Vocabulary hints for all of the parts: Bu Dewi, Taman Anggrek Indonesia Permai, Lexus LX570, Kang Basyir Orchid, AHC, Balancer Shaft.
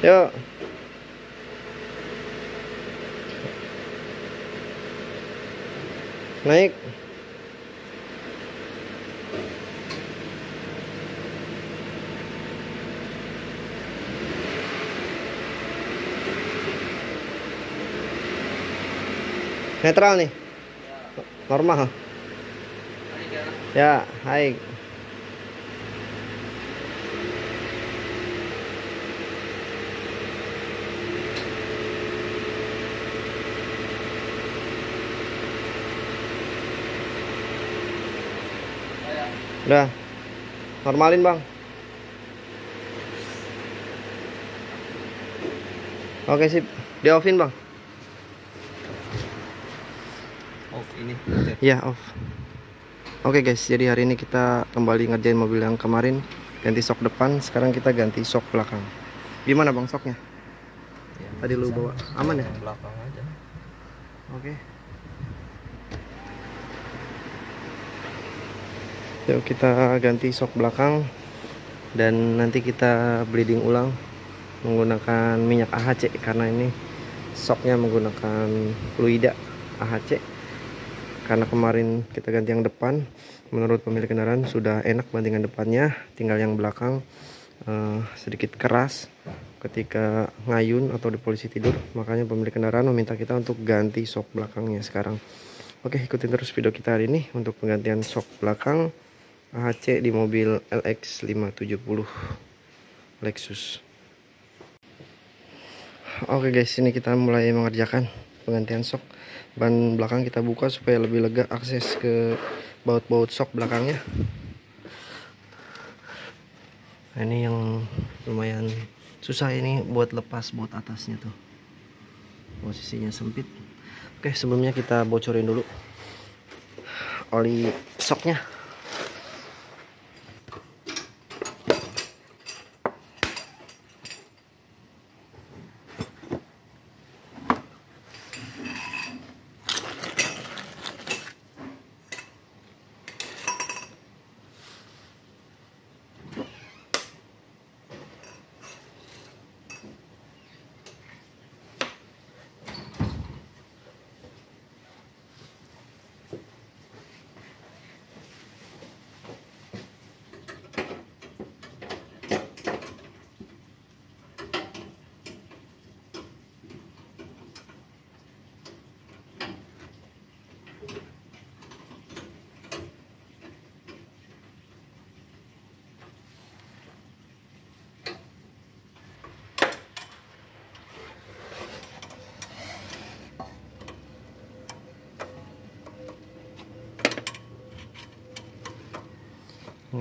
Yuk. Naik. Netral nih. Normal. Ya, naik. Udah. Normalin, Bang. Oke, sip. Di offin, Bang. Off ini. Iya, off. Oke, guys. Jadi hari ini kita kembali ngerjain mobil yang kemarin, ganti sok depan, sekarang kita ganti sok belakang. Gimana, Bang, soknya? Ya, tadi lu bawa aman ya? Belakang aja. Oke. Yuk kita ganti sok belakang dan nanti kita bleeding ulang menggunakan minyak AHC karena ini soknya menggunakan fluida AHC. Karena kemarin kita ganti yang depan, menurut pemilik kendaraan sudah enak bantingan depannya, tinggal yang belakang sedikit keras ketika ngayun atau di polisi tidur, makanya pemilik kendaraan meminta kita untuk ganti sok belakangnya sekarang. Oke, ikutin terus video kita hari ini untuk penggantian sok belakang AHC di mobil LX570 Lexus. Oke guys, ini kita mulai mengerjakan penggantian sok. Ban belakang kita buka supaya lebih lega akses ke baut-baut sok belakangnya. Nah, ini yang lumayan susah ini buat lepas baut atasnya tuh. Posisinya sempit. Oke, sebelumnya kita bocorin dulu oli soknya.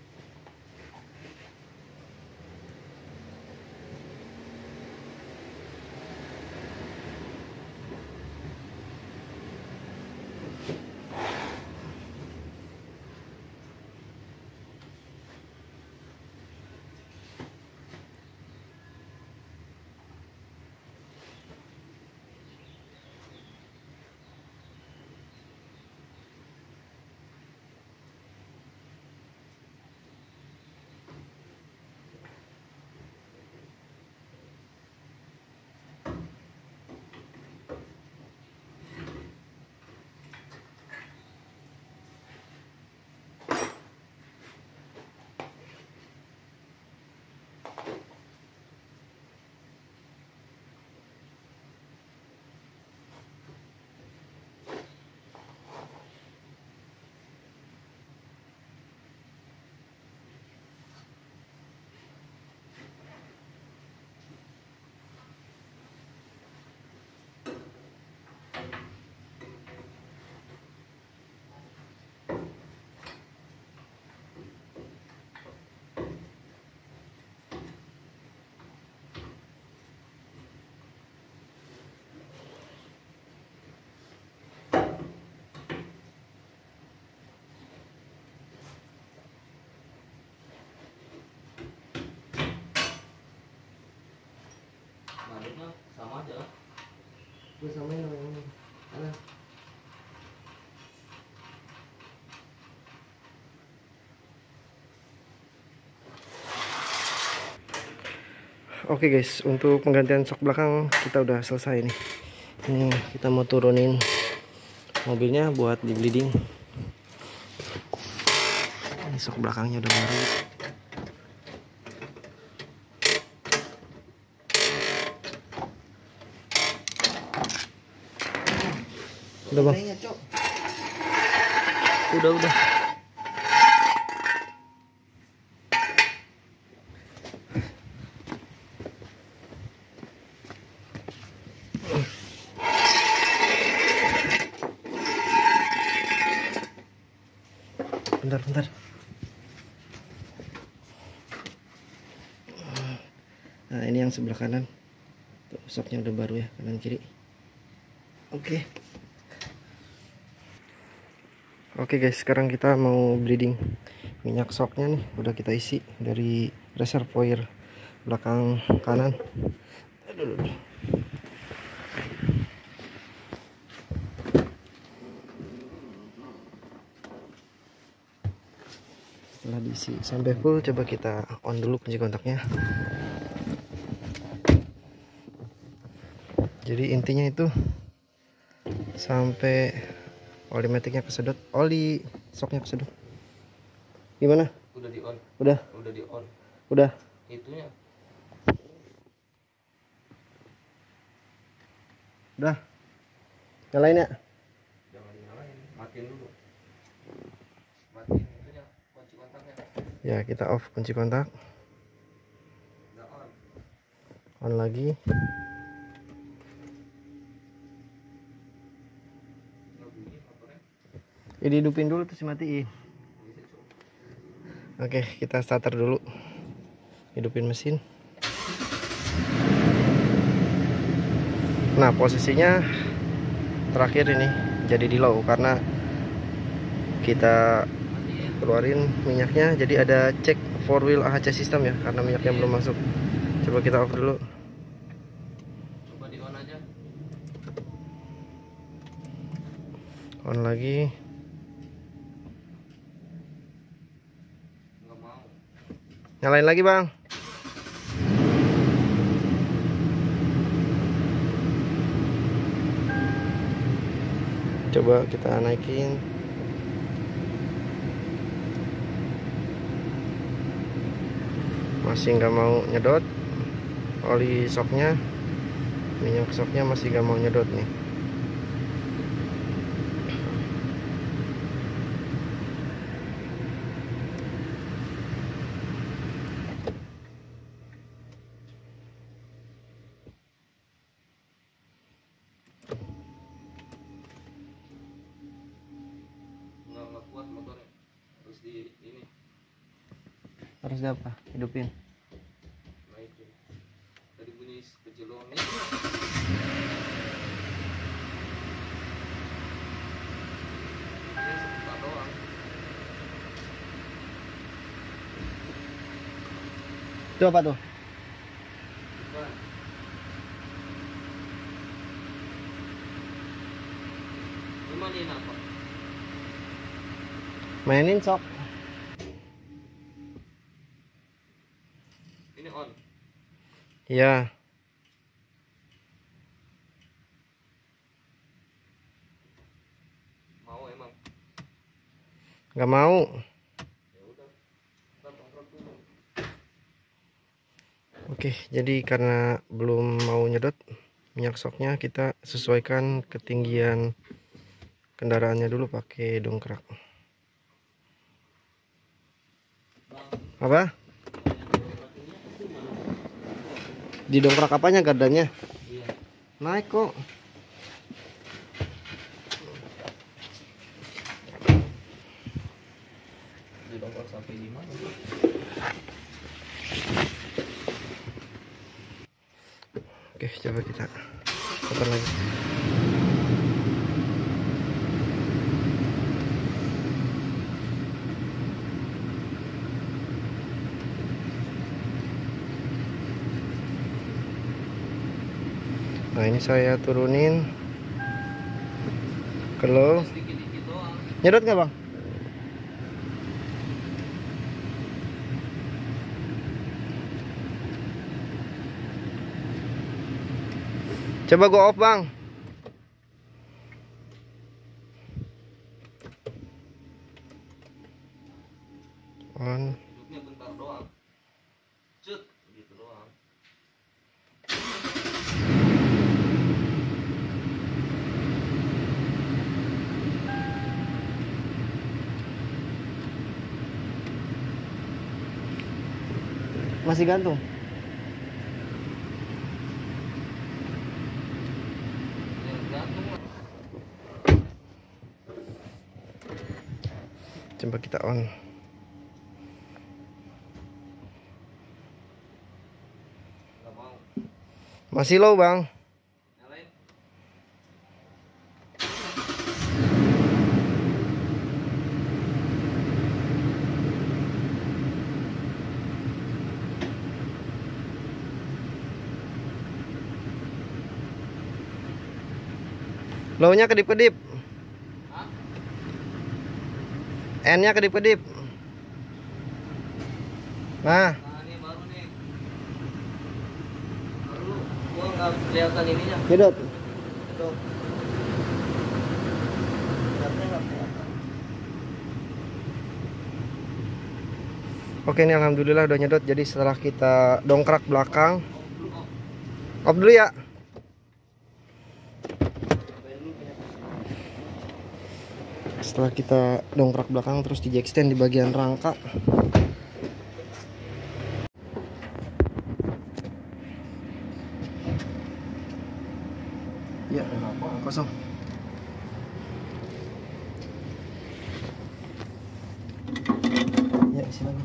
Gue samain sama yang ini. Alah. Oke guys, untuk penggantian shock belakang kita udah selesai nih. Ini kita mau turunin mobilnya buat di bleeding. Ini shock belakangnya udah baru. Udah bang. Udah. Bentar. Nah, ini yang sebelah kanan. Shoknya udah baru ya, kanan kiri. Oke. Oke guys, sekarang kita mau bleeding. Minyak shoknya nih udah kita isi dari reservoir belakang kanan. Aduh. Setelah diisi sampai full, coba kita on dulu kunci kontaknya. Jadi intinya itu sampai oli metiknya kesedot, oli shocknya kesedot. Gimana? Udah di on. Udah di on. Udah. Itunya. Udah. Nyalain ya? Jangan nyalain, matiin dulu. Ya, kita off kunci kontak. On lagi. Ini hidupin dulu terus matiin. Oke, kita starter dulu. Hidupin mesin. Nah, posisinya terakhir ini jadi di low karena kita keluarin minyaknya, jadi ada cek 4-wheel AHC sistem ya, karena minyaknya belum masuk. Coba kita off dulu. Coba di on aja. On lagi. Nggak mau. Nyalain lagi bang. Coba kita naikin. Masih nggak mau nyedot oli shocknya, minyak shocknya masih nggak mau nyedot nih. Nggak kuat motornya, harus di ini. Harus di apa? Hidupin. Tadi bunyi kejelongnya. Itu apa tuh? Mainin apa? Mainin sok. Ya. Mau emang? Nggak mau. Ya udah. Oke, jadi karena belum mau nyedot minyak shocknya, kita sesuaikan ketinggian kendaraannya dulu pakai dongkrak. Apa? Didongkrak apanya, gardanya? Iya. Naik kok. Didongkrak sampai di mana? Oke, coba kita putar lagi. Nah ini saya turunin ke low. Nyedot nggak bang? Coba gua off bang. On. Masih gantung. Coba kita on. Masih low bang. Low-nya kedip-kedip. N-nya kedip-kedip. Nah. Ini baru nih. Baru. Gua enggak kelihatan ininya. Nyedot. Nyedot. Oke, ini alhamdulillah udah nyedot. Jadi setelah kita dongkrak belakang. Off dulu ya. Setelah kita dongkrak belakang terus di jack stand di bagian rangka. Ya, kosong. Ya, isi lagi.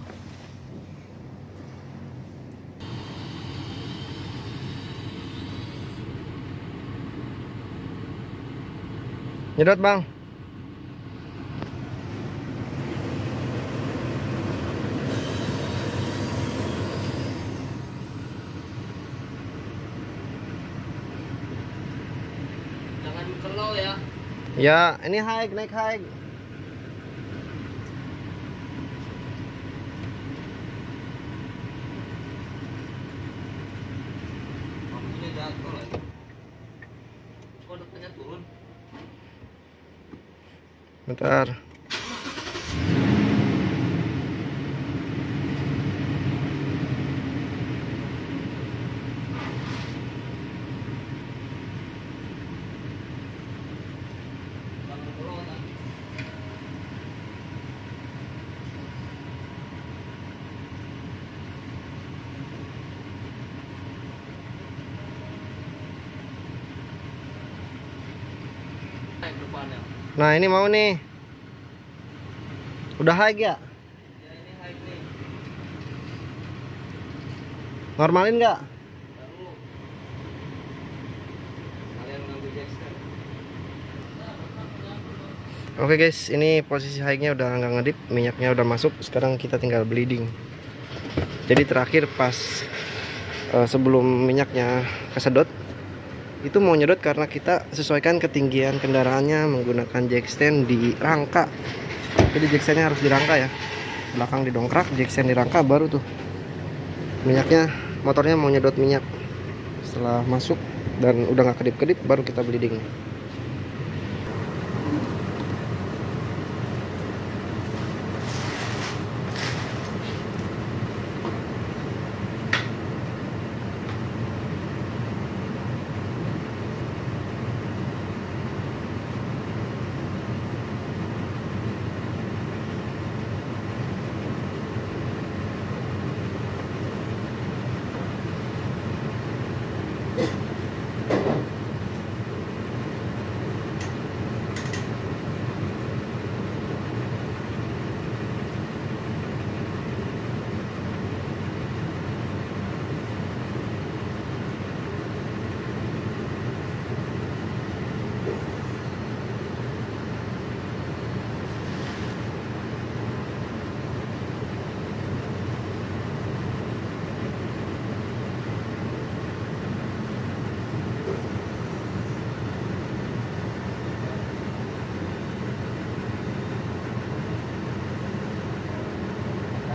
Nyedot, Bang. Ya, ini high, naik high. Lampunya jatuh lagi. Kok depannya turun? Bentar. Nah ini mau nih. Udah high ya? Ya ini high nih. Normalin gak? Baru. Kalian ngambil jack stand. Oke guys, ini posisi high-nya udah nggak ngedip, minyaknya udah masuk. Sekarang kita tinggal bleeding. Jadi terakhir pas sebelum minyaknya kesedot, itu mau nyedot karena kita sesuaikan ketinggian kendaraannya menggunakan jack stand di rangka. Jadi jack standnya harus di rangka ya, belakang didongkrak, jack stand di rangka, baru tuh minyaknya, motornya mau nyedot minyak. Setelah masuk dan udah nggak kedip-kedip, baru kita bleeding.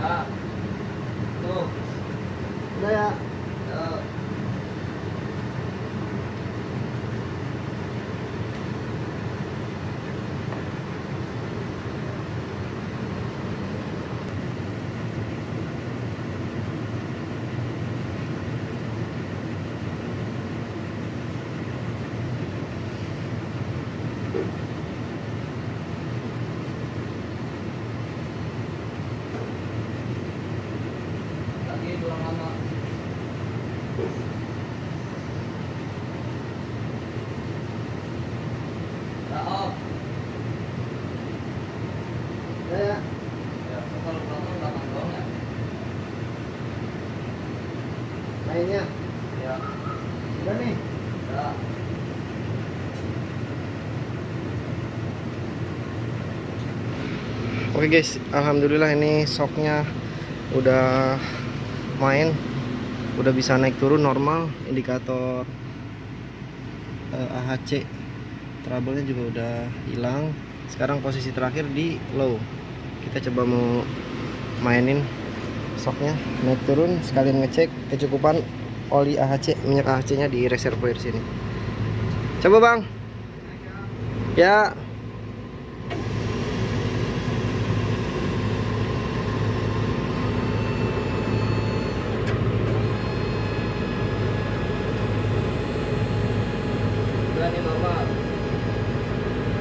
Ah. Tuh. Udah ya. Lainnya ya sudah nih ya. Oke guys, alhamdulillah ini shocknya udah main, udah bisa naik turun normal, indikator AHC trouble-nya juga udah hilang. Sekarang posisi terakhir di low, kita coba mau mainin shocknya naik turun, sekalian ngecek kecukupan oli AHC, minyak AHC nya di reservoir sini. Coba bang ya.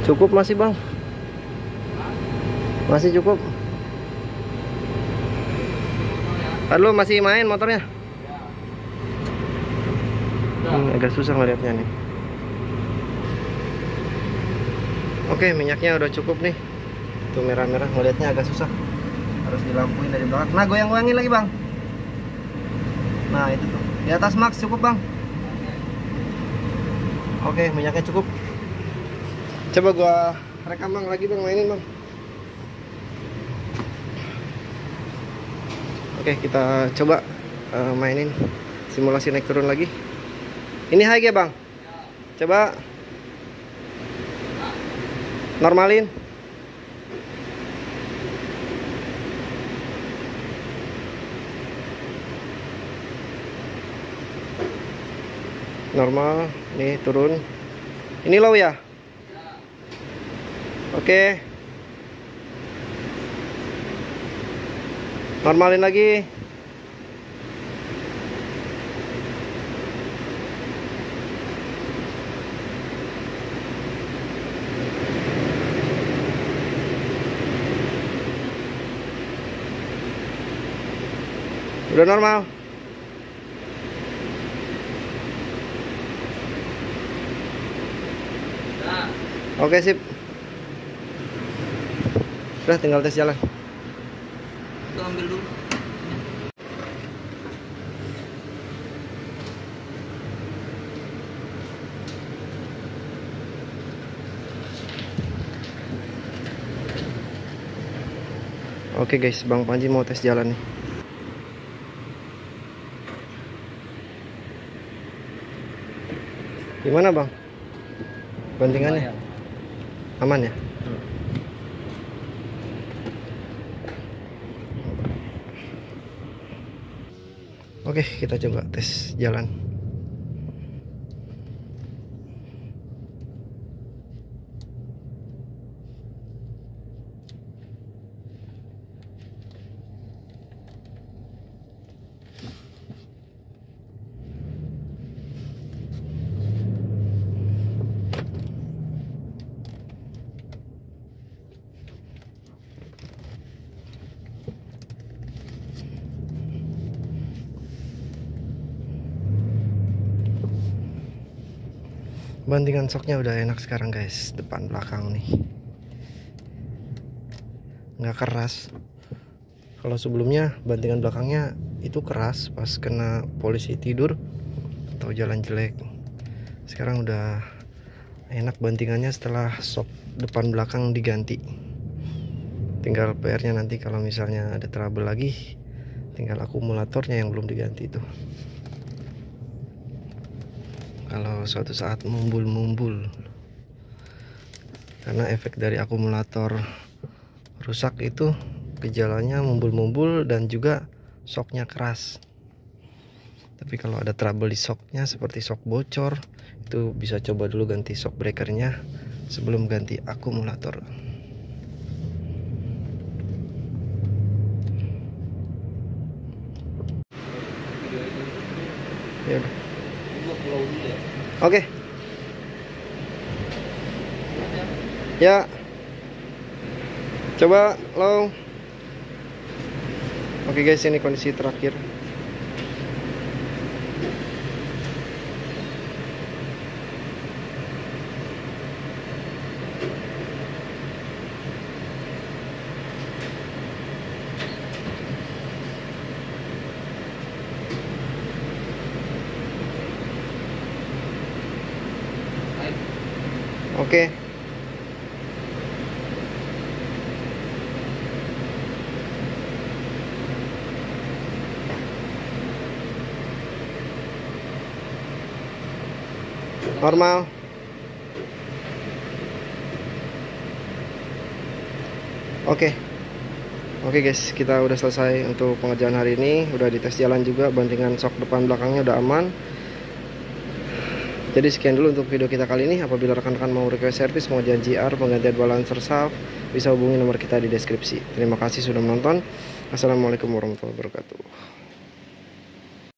Cukup masih bang, masih cukup. Lalu masih main motornya? Ya. Agak susah ngeliatnya nih. Oke, minyaknya udah cukup nih. Tuh merah-merah, ngeliatnya agak susah. Harus dilampuin dari belakang. Nah, goyang-goyangin lagi bang. Nah itu tuh, di atas max cukup bang. Oke, minyaknya cukup. Coba gua rekam bang, lagi bang, mainin bang. Oke, kita coba mainin simulasi naik turun lagi. Ini high ya bang? Ya. Coba normalin. Normal, ini turun. Ini low ya? Ya. Oke. Normalin lagi. Udah normal. Nah. Oke, sip. Udah tinggal tes jalan. Ambil dulu. Oke guys, Bang Panji mau tes jalan nih. Gimana bang? Bantingannya? Aman ya? Oke, kita coba tes jalan. Bantingan shocknya udah enak sekarang guys, depan belakang nih nggak keras. Kalau sebelumnya bantingan belakangnya itu keras pas kena polisi tidur atau jalan jelek. Sekarang udah enak bantingannya setelah shock depan belakang diganti. Tinggal PR-nya nanti kalau misalnya ada trouble lagi, tinggal akumulatornya yang belum diganti itu. Kalau suatu saat mumbul-mumbul karena efek dari akumulator rusak itu gejalanya mumbul-mumbul dan juga shocknya keras. Tapi kalau ada trouble di shocknya seperti shock bocor, itu bisa coba dulu ganti shock breakernya sebelum ganti akumulator. Oke. Ya. Coba low. Oke guys, ini kondisi terakhir. Oke. Normal. Oke. Oke guys, kita udah selesai untuk pengerjaan hari ini. Udah dites jalan juga, bantingan shock depan belakangnya udah aman. Jadi sekian dulu untuk video kita kali ini. Apabila rekan-rekan mau request service, mau janji JR, penggantian balancer shaft, bisa hubungi nomor kita di deskripsi. Terima kasih sudah menonton. Assalamualaikum warahmatullahi wabarakatuh.